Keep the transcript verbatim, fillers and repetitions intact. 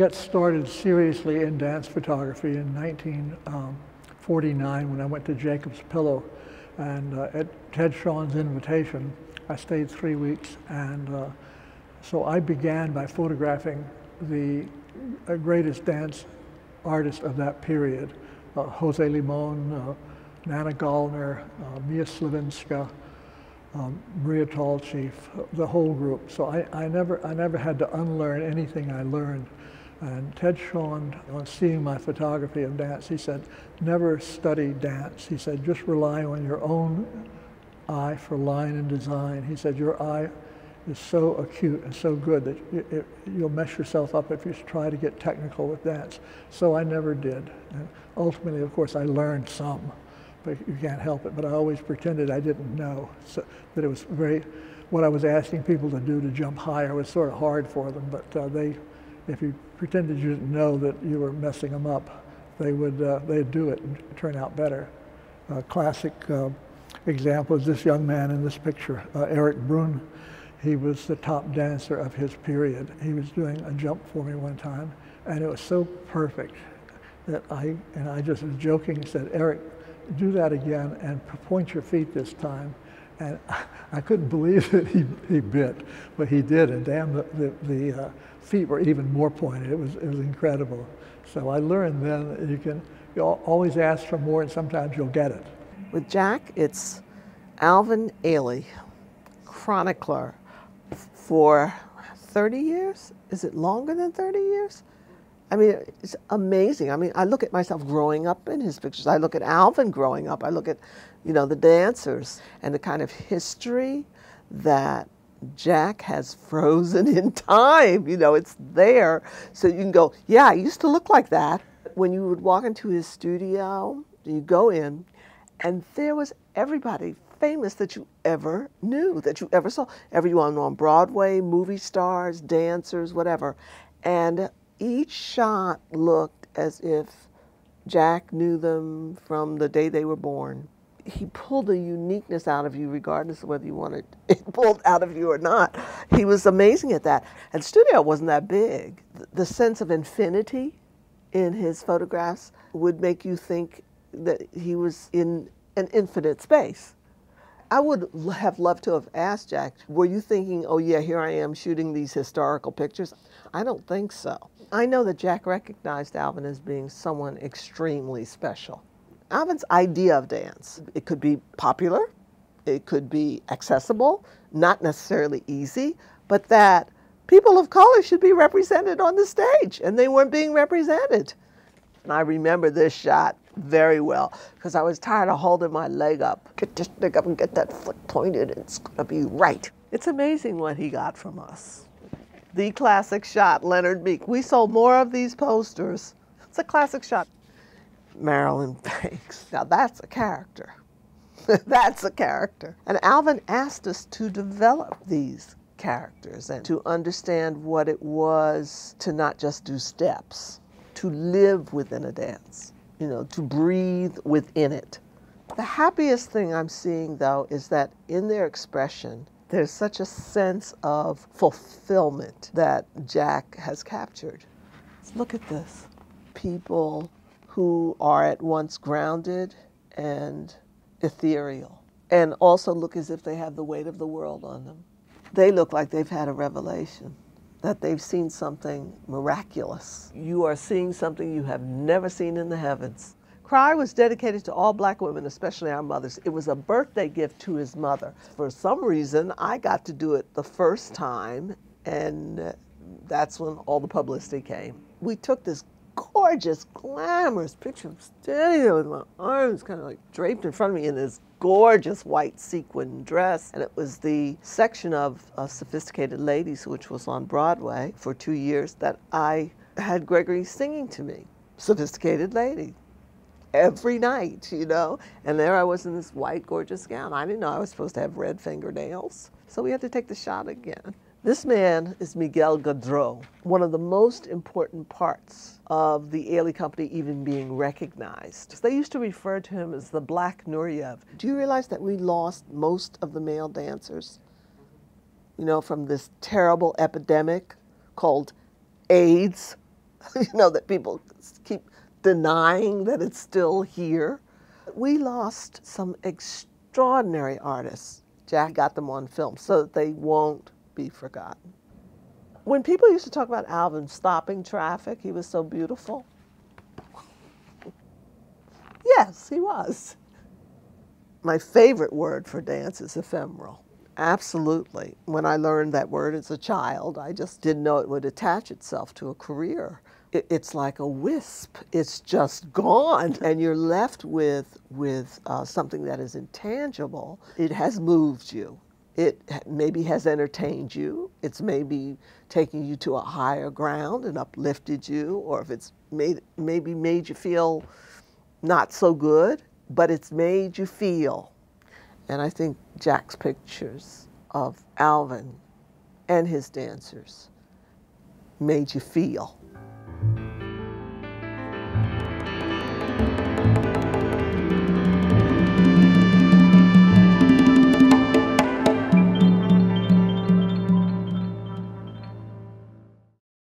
got started seriously in dance photography in nineteen forty-nine when I went to Jacob's Pillow, and uh, at Ted Shawn's invitation, I stayed three weeks, and uh, so I began by photographing the greatest dance artists of that period: uh, Jose Limon, uh, Nana Gallner, uh, Mia Slavinska, um, Maria Tallchief, the whole group. So I, I never, I never had to unlearn anything I learned. And Ted Shawn, on seeing my photography of dance, he said, "Never study dance." He said, "Just rely on your own eye for line and design." He said, "Your eye is so acute and so good that you, it, you'll mess yourself up if you try to get technical with dance." So I never did. And ultimately, of course, I learned some, but you can't help it. But I always pretended I didn't know. So that it was very, what I was asking people to do to jump higher was sort of hard for them, but uh, they, if you pretended you didn't know that you were messing them up, they would uh, they'd do it and turn out better. A classic uh, example is this young man in this picture, uh, Eric Brun. He was the top dancer of his period. He was doing a jump for me one time, and it was so perfect that I, and I just was joking, said, "Eric, do that again and point your feet this time." And I couldn't believe that he, he bit, but he did, and damn, the, the, the uh, feet were even more pointed. It was, it was incredible. So I learned then that you can you always ask for more, and sometimes you'll get it. With Jack, it's Alvin Ailey, chronicler for thirty years. Is it longer than thirty years? I mean, it's amazing. I mean, I look at myself growing up in his pictures. I look at Alvin growing up. I look at, you know, the dancers and the kind of history that Jack has frozen in time. You know, it's there. So you can go, yeah, I used to look like that. When you would walk into his studio, you go in, and there was everybody famous that you ever knew, that you ever saw. Everyone on Broadway, movie stars, dancers, whatever. And each shot looked as if Jack knew them from the day they were born. He pulled a uniqueness out of you, regardless of whether you wanted it pulled out of you or not. He was amazing at that. And the studio wasn't that big. The sense of infinity in his photographs would make you think that he was in an infinite space. I would have loved to have asked Jack, were you thinking, oh yeah, here I am shooting these historical pictures? I don't think so. I know that Jack recognized Alvin as being someone extremely special. Alvin's idea of dance, it could be popular, it could be accessible, not necessarily easy, but that people of color should be represented on the stage, and they weren't being represented. And I remember this shot very well, because I was tired of holding my leg up. Get this leg up and get that foot pointed, and it's gonna be right. It's amazing what he got from us. The classic shot, Leonard Meek. We sold more of these posters. It's a classic shot. Marilyn Banks. Now that's a character. That's a character. And Alvin asked us to develop these characters and to understand what it was to not just do steps, to live within a dance, you know, to breathe within it. The happiest thing I'm seeing, though, is that in their expression, there's such a sense of fulfillment that Jack has captured. Look at this. People who are at once grounded and ethereal, and also look as if they have the weight of the world on them. They look like they've had a revelation, that they've seen something miraculous. You are seeing something you have never seen in the heavens. Cry was dedicated to all black women, especially our mothers. It was a birthday gift to his mother. For some reason, I got to do it the first time, and that's when all the publicity came. We took this gorgeous, glamorous picture of studio with my arms kind of like draped in front of me in this gorgeous white sequin dress. And it was the section of, of Sophisticated Ladies, which was on Broadway for two years, that I had Gregory singing to me, Sophisticated Lady, every night, you know? And there I was in this white, gorgeous gown. I didn't know I was supposed to have red fingernails. So we had to take the shot again. This man is Miguel Godreau, one of the most important parts of the Ailey Company even being recognized. They used to refer to him as the Black Nureyev. Do you realize that we lost most of the male dancers, you know, from this terrible epidemic called AIDS? you know, that people keep denying that it's still here. We lost some extraordinary artists. Jack got them on film so that they won't be forgotten. When people used to talk about Alvin stopping traffic, he was so beautiful. Yes, he was. My favorite word for dance is ephemeral. Absolutely. When I learned that word as a child, I just didn't know it would attach itself to a career. It, it's like a wisp. It's just gone. And you're left with, with uh, something that is intangible. It has moved you. It maybe has entertained you. It's maybe taken you to a higher ground and uplifted you, or if it's made, maybe made you feel not so good, but it's made you feel. And I think Jack's pictures of Alvin and his dancers made you feel.